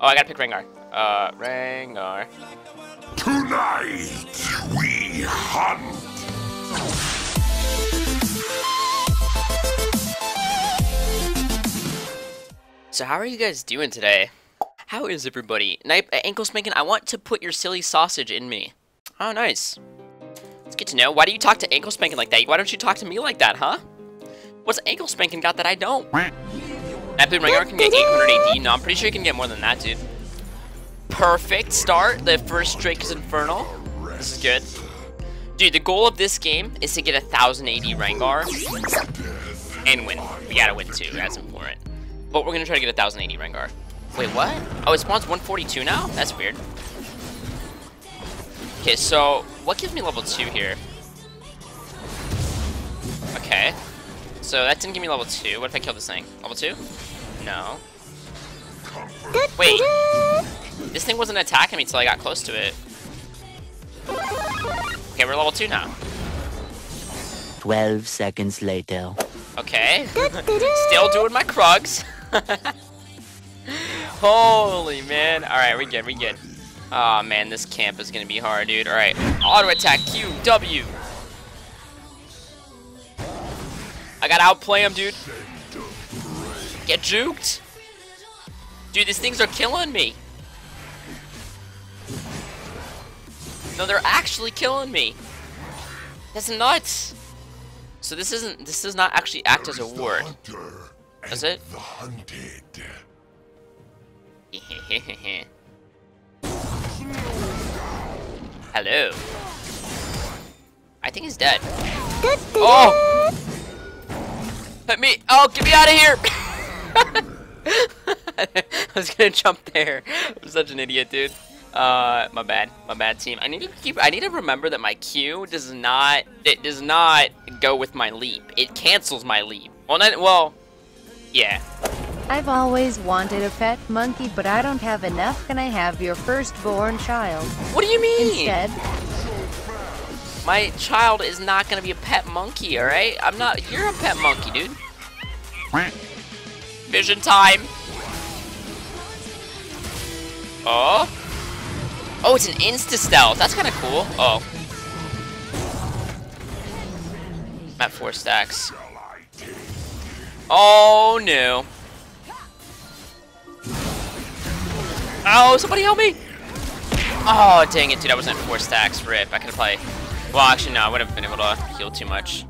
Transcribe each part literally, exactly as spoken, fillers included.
Oh, I gotta pick Rengar. Uh, Rengar. Tonight we hunt. So how are you guys doing today? How is everybody? Night ankle spanking. I want to put your silly sausage in me. Oh, nice. It's good to know. Why do you talk to ankle spanking like that? Why don't you talk to me like that, huh? What's ankle spanking got that I don't? I believe Rengar can get eight hundred A D. No, I'm pretty sure you can get more than that, dude. Perfect start. The first Drake is Infernal. This is good. Dude, the goal of this game is to get a one thousand A D Rengar and win. We gotta win too. That's important. But we're gonna try to get a one thousand A D Rengar. Wait, what? Oh, it spawns one forty-two now? That's weird. Okay, so what gives me level two here? Okay. So that didn't give me level two. What if I kill this thing? Level two? No. Wait. This thing wasn't attacking me until I got close to it. Okay, we're level two now. Twelve seconds later. Okay. Still doing my Krugs. Holy man. Alright, we good, we good. Aw, man, this camp is gonna be hard, dude. Alright. Auto attack Q, W. I gotta outplay him, dude. Get juked. Dude, these things are killing me. No, they're actually killing me. That's nuts. So this isn't, this does not actually act as a ward. Does it? Hello. I think he's dead. Oh! Let me, oh, get me out of here! I was gonna jump there. I'm such an idiot, dude. Uh, my bad, my bad team. I need to keep, I need to remember that my Q does not, it does not go with my leap. It cancels my leap. Well, not, well, yeah. I've always wanted a pet monkey, but I don't have enough. Can I have your firstborn child? What do you mean? Instead. My child is not gonna be a pet monkey, alright? I'm not- you're a pet monkey, dude. Vision time! Oh? Oh, it's an insta-stealth. That's kinda cool. Oh. I'm at four stacks. Oh, no. Oh, somebody help me! Oh, dang it, dude. I wasn't at four stacks. Rip. I could've probably- Well, actually, no, I wouldn't have been able to heal too much.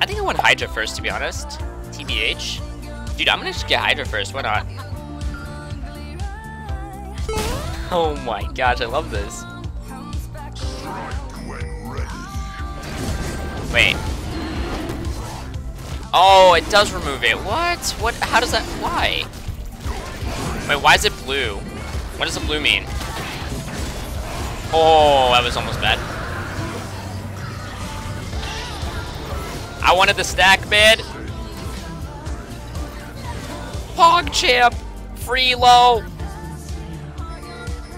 I think I want Hydra first, to be honest. T B H. Dude, I'm gonna just get Hydra first, why not? Oh my gosh, I love this. Wait. Oh, it does remove it. What? What? How does that? Why? Wait, why is it blue? What does the blue mean? Oh, that was almost bad. I wanted the stack, man. PogChamp, Freelo.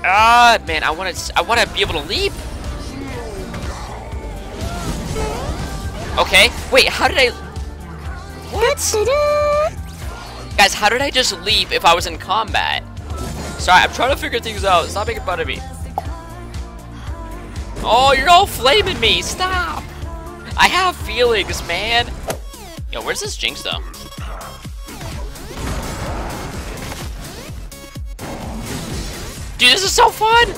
Ah, man, I want to. I want to be able to leap. Okay, wait. How did I? What? Guys, how did I just leap if I was in combat? Sorry, I'm trying to figure things out. Stop making fun of me. Oh, you're all flaming me. Stop. I have feelings, man. Yo, where's this Jinx, though? Dude, this is so fun!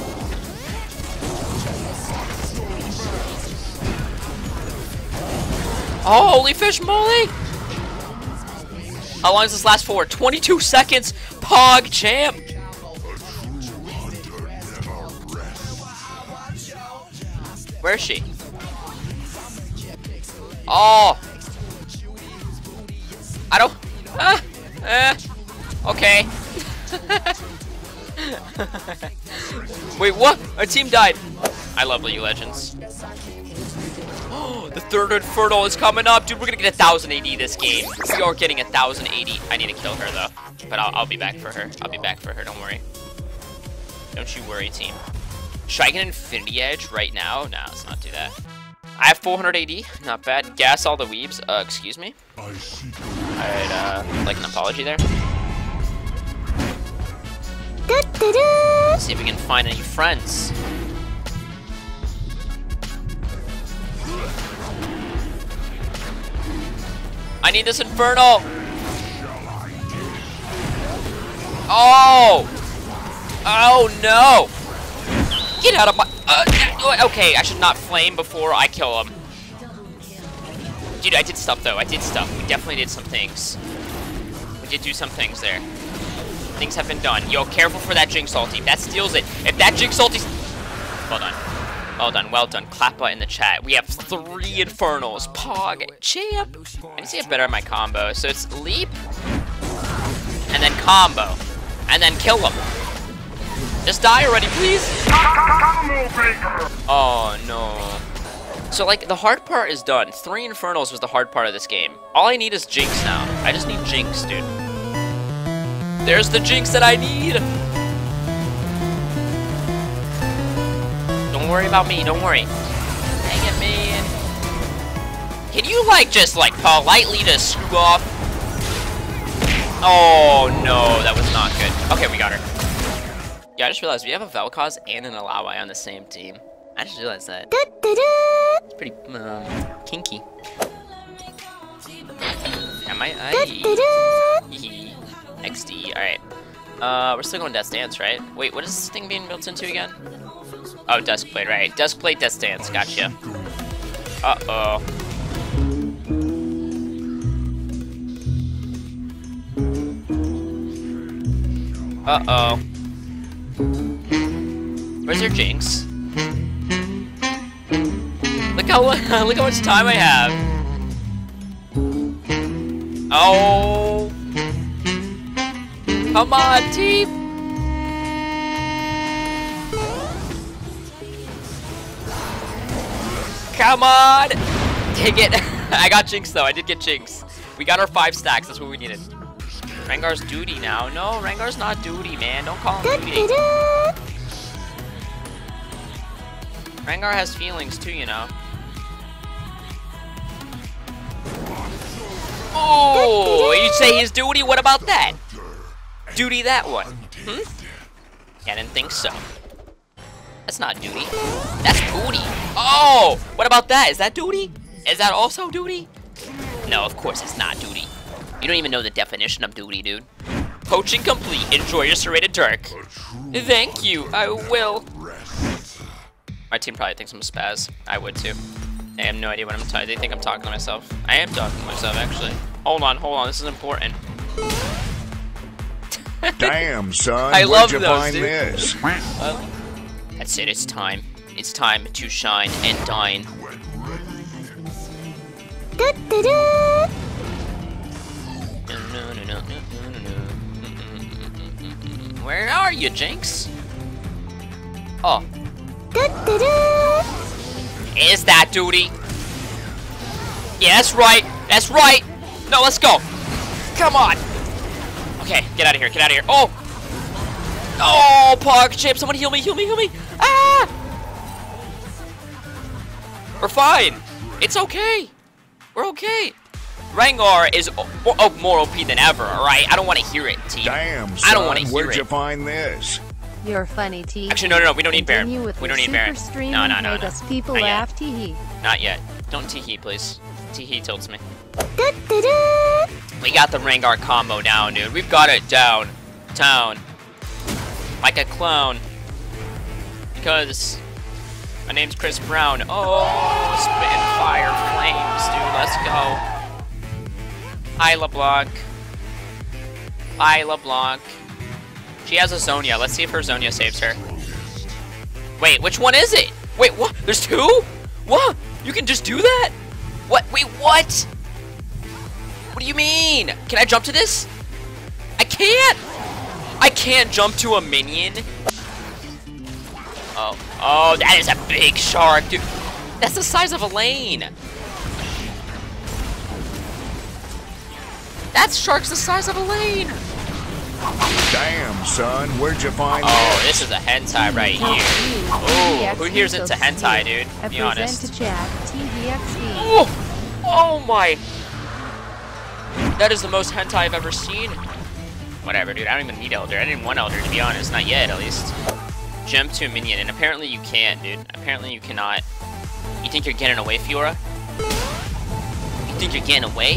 Oh, holy fish moly! How long does this last for? twenty-two seconds! PogChamp! Where is she? Oh! I don't... Uh, uh, okay. Wait, what? Our team died. I love League of Legends. Oh, the third Infernal is coming up. Dude, we're gonna get one thousand A D this game. We are getting one thousand A D. I need to kill her, though. But I'll, I'll be back for her. I'll be back for her. Don't worry. Don't you worry, team. Should I get Infinity Edge right now? No, let's not do that. I have four hundred A D, not bad. Gas all the weebs, uh, excuse me. Alright, uh, like an apology there. see if we can find any friends. I need this Infernal! Oh! Oh no! Get out of my... Uh, okay, I should not flame before I kill him. Dude, I did stuff though. I did stuff. We definitely did some things. We did do some things there. Things have been done. Yo, careful for that Jinx ulti. That steals it. If that Jinx ulti... Well done. Well done, well done. Clappa in the chat. We have three Infernals. PogChamp. I need to get better at my combo. So it's leap, and then combo, and then kill him. Just die already, please. Oh no. So like the hard part is done. Three Infernals was the hard part of this game. All I need is Jinx now. I just need Jinx, dude. There's the Jinx that I need. Don't worry about me, don't worry. Dang it, man. Can you like just like politely just screw off? Oh no, that was not good. Okay, we got her. Yeah, I just realized we have a Vel'Koz and an Alawai on the same team. I just realized that. Da, da, da. It's pretty um, kinky. Am I? I... Da, da, da. X D, alright. Uh, we're still going Death Dance, right? Wait, what is this thing being built into again? Oh, Dust Plate, right. Dust Plate, Death Dance, gotcha. Uh-oh. Uh-oh. Where's your Jinx? Look how look how much time I have. Oh. Come on, team! Come on! Take it! I got Jinx though, I did get Jinx. We got our five stacks, that's what we needed. Rengar's duty now. No, Rengar's not duty, man. Don't call him duty. Rengar has feelings too, you know. Oh! You say he's duty? What about that? Duty that one. Hmm? Yeah, I didn't think so. That's not duty. That's booty. Oh! What about that? Is that duty? Is that also duty? No, of course it's not duty. You don't even know the definition of duty, dude. Poaching complete. Enjoy your serrated dirk. Thank you. I will. My team probably thinks I'm a spaz. I would too. I have no idea what I'm talking. They think I'm talking to myself. I am talking to myself, actually. Hold on, hold on. This is important. Damn, son. I love those, find dude. This? Uh, That's it, it's time. It's time to shine and dine. Where are you, Jinx? Oh. Is that duty? Yeah, that's right. That's right. No, let's go. Come on. Okay, get out of here. Get out of here. Oh. Oh, PogChamp. Someone heal me. Heal me. Heal me. Ah! We're fine. It's okay. We're okay. Rengar is more, oh, more O P than ever, alright? I don't want to hear it, team. Damn, son, I don't want to hear where'd it. Where'd you find this? You're funny, team. Actually, no, no, no. We don't need Baron. We don't need Baron. No, no, no, no. Us people Not, laugh, yet. Not yet. Don't tee-hee, please. Tee-hee tilts me. Da, da, da. We got the Rengar combo down, dude. We've got it down. Town. Like a clown. Because... my name's Chris Brown. Oh, spit fire flames, dude. Let's go. Hi, LeBlanc. Hi, LeBlanc. She has a Zonya. Let's see if her Zonya saves her. Wait, which one is it? Wait, what? There's two? What? You can just do that? What? Wait, what? What do you mean? Can I jump to this? I can't. I can't jump to a minion. Oh, oh, that is a big shark, dude. That's the size of a lane. That shark's the size of a lane. Damn, son, where'd you find that? Oh, this is a hentai right here. Oh, who here's it's a hentai, dude? Be honest. Oh, oh my. That is the most hentai I've ever seen. Whatever, dude. I don't even need Elder. I didn't want Elder, to be honest. Not yet, at least. jump to a minion, and apparently you can't, dude. Apparently you cannot. You think you're getting away, Fiora? You think you're getting away?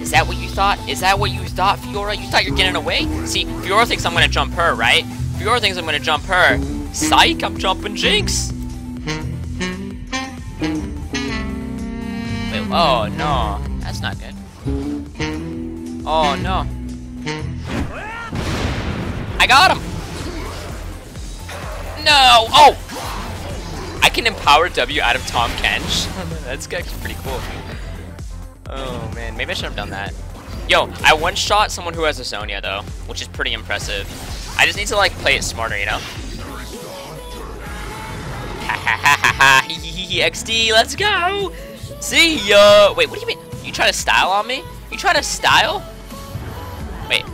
Is that what you thought? Is that what you thought, Fiora? You thought you're getting away? See, Fiora thinks I'm gonna jump her, right? Fiora thinks I'm gonna jump her. Psych, I'm jumping Jinx! Wait, oh no. That's not good. Oh no. I got him! No! Oh! I can empower W out of Tahm Kench. That's actually pretty cool. Oh man, maybe I should have done that. Yo, I one-shot someone who has a Sonya though, which is pretty impressive. I just need to like play it smarter, you know? Ha ha ha ha ha, X D, let's go! See ya! Wait, what do you mean? You trying to style on me? You trying to style? Wait.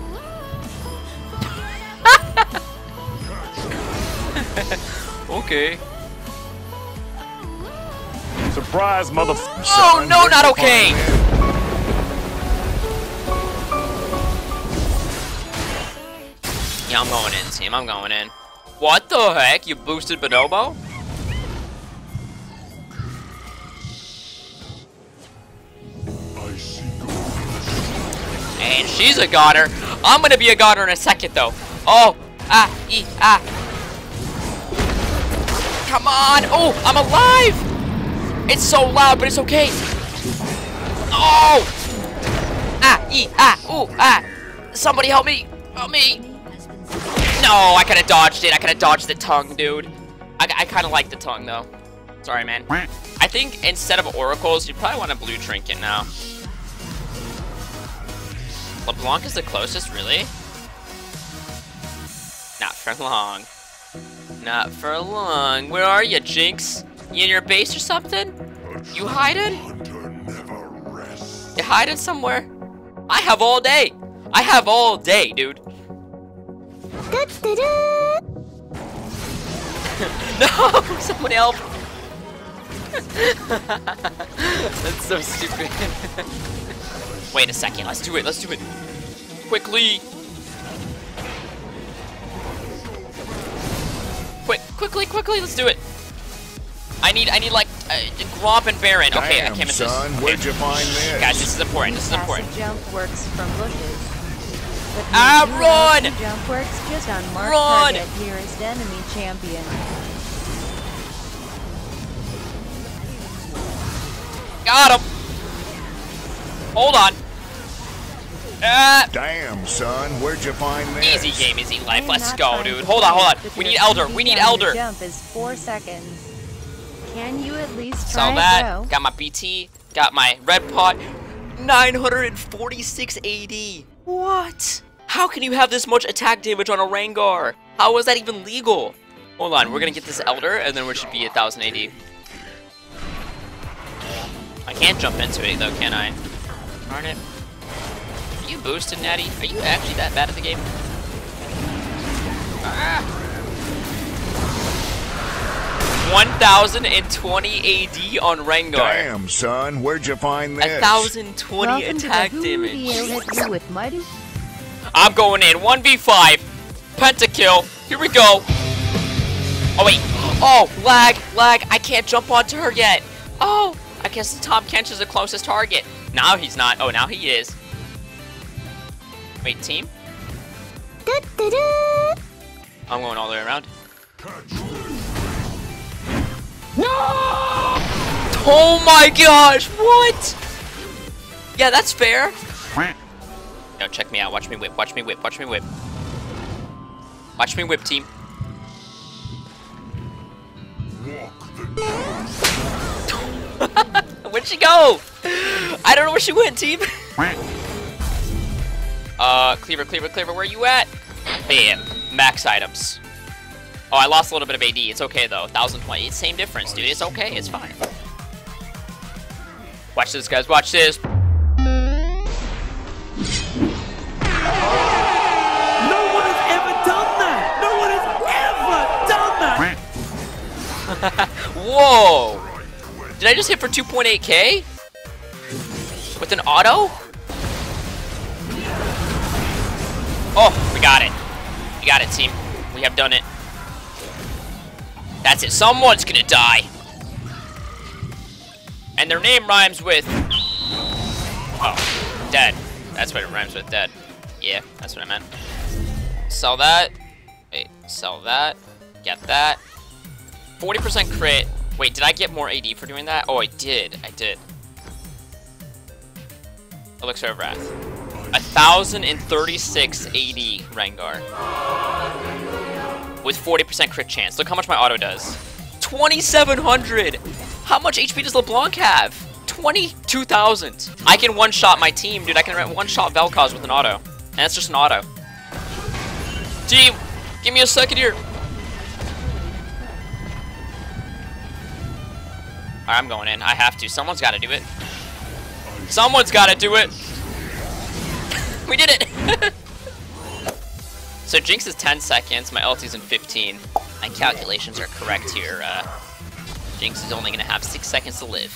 Okay. Surprise, motherfucker! Oh no, not okay! Yeah, I'm going in, team. I'm going in. What the heck? You boosted Bonobo? And she's a godder. I'm gonna be a godder in a second, though. Oh, ah, e, ah. Come on! Oh, I'm alive! It's so loud, but it's okay. Oh! Ah, e, ah, ooh, ah. Somebody help me. Help me. No, I kind of dodged it. I kind of dodged the tongue, dude. I, I kind of like the tongue, though. Sorry, man. I think instead of oracles, you probably want a blue trinket now. LeBlanc is the closest, really? Not for long. Not for long. Where are you, Jinx? You in your base or something? You hiding? You hiding somewhere? I have all day. I have all day, dude. No, someone help! That's so stupid. Wait a second. Let's do it. Let's do it quickly. Quick, quickly, quickly. Let's do it. I need, I need like, uh, Gromp and Baron. Okay, damn, I can't miss this. Okay. Where'd you find this? Guys, this is important. This is important. Jump works from bushes. Ah, run! Jump works just on mark target nearest enemy champion. Got him. Hold on. Ah. Damn, son, where'd you find this? Easy game, easy life. Let's go, dude. Hold on, hold on. We need Elder. We need Elder. Jump is four seconds. Can you at least try? Saw that. Got my B T. Got my red pot. nine hundred forty-six A D. What? How can you have this much attack damage on a Rengar? How is that even legal? Hold on. We're going to get this Elder, and then we should be one thousand A D. I can't jump into it, though, can I? Darn it. Are you boosted, Natty? Are you actually that bad at the game? Ah! one thousand twenty A D on Rengar. Damn, son, where'd you find this? one thousand twenty Welcome attack damage. I'm going in. one v five. Pentakill. Here we go. Oh, wait. Oh, lag, lag. I can't jump onto her yet. Oh, I guess Tahm Kench is the closest target. Now he's not. Oh, now he is. Wait, team? I'm going all the way around. No! Oh my gosh, what? Yeah, that's fair. No, check me out. Watch me whip. Watch me whip. Watch me whip. Watch me whip, team. Where'd she go? I don't know where she went, team. uh, Cleaver, Cleaver, Cleaver, where you at? Bam. Max items. Oh, I lost a little bit of A D. It's okay, though. one thousand twenty. It's same difference, dude. It's okay. It's fine. Watch this, guys. Watch this. No one has ever done that. No one has ever done that. Whoa. Did I just hit for two point eight K? With an auto? Oh, we got it. We got it, team. We have done it. That's it. Someone's gonna die. And their name rhymes with... Oh, dead. That's what it rhymes with, dead. Yeah, that's what I meant. Sell that. Wait, sell that. Get that. forty percent crit. Wait, did I get more A D for doing that? Oh, I did. I did. Elixir of Wrath. one thousand thirty-six A D Rengar. With forty percent crit chance. Look how much my auto does. twenty-seven hundred! How much H P does LeBlanc have? twenty-two thousand! I can one-shot my team, dude. I can one-shot Vel'Koz with an auto. And that's just an auto. Team, give me a second here. I'm going in. I have to. Someone's got to do it. Someone's got to do it. We did it. So Jinx is ten seconds. My ulti's in fifteen. My calculations are correct here. Uh, Jinx is only going to have six seconds to live.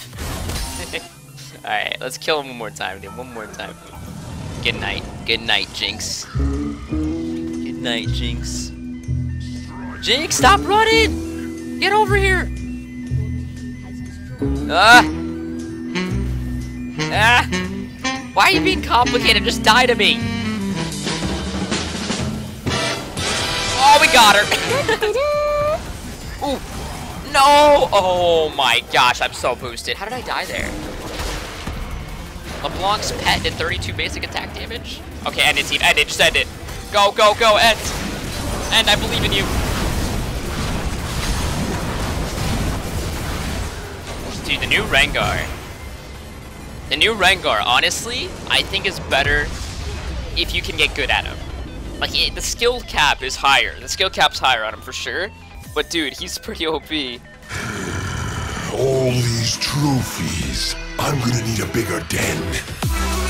All right. Let's kill him one more time, dude. One more time. Good night. Good night, Jinx. Good night, Jinx. Jinx, stop running. Get over here. Ah! Ah! Why are you being complicated? Just die to me! Oh, we got her! Ooh! No! Oh my gosh, I'm so boosted. How did I die there? LeBlanc's pet did thirty-two basic attack damage? Okay, end it, team. End it. Just end it. Go, go, go, end! End, I believe in you. Dude, the new Rengar. The new Rengar, honestly, I think is better if you can get good at him. Like, it, the skill cap is higher. The skill cap's higher on him for sure. But dude, he's pretty O P. All these trophies. I'm gonna need a bigger den.